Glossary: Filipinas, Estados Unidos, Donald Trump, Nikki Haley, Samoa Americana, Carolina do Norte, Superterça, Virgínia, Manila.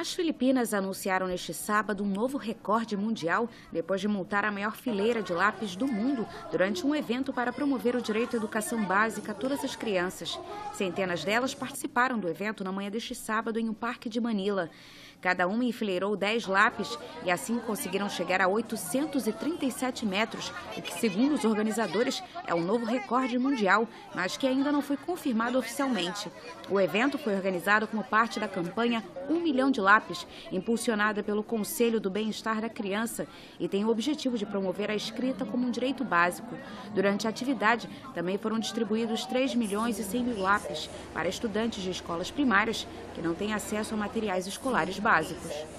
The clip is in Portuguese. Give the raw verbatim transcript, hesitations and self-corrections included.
As Filipinas anunciaram neste sábado um novo recorde mundial depois de montar a maior fileira de lápis do mundo durante um evento para promover o direito à educação básica a todas as crianças. Centenas delas participaram do evento na manhã deste sábado em um parque de Manila. Cada uma enfileirou dez lápis e assim conseguiram chegar a oitocentos e trinta e sete metros, o que, segundo os organizadores, é um novo recorde mundial, mas que ainda não foi confirmado oficialmente. O evento foi organizado como parte da campanha Um Milhão de Lápis. Lápis, impulsionada pelo Conselho do Bem-Estar da Criança, e tem o objetivo de promover a escrita como um direito básico. Durante a atividade, também foram distribuídos três milhões e cem mil lápis para estudantes de escolas primárias que não têm acesso a materiais escolares básicos.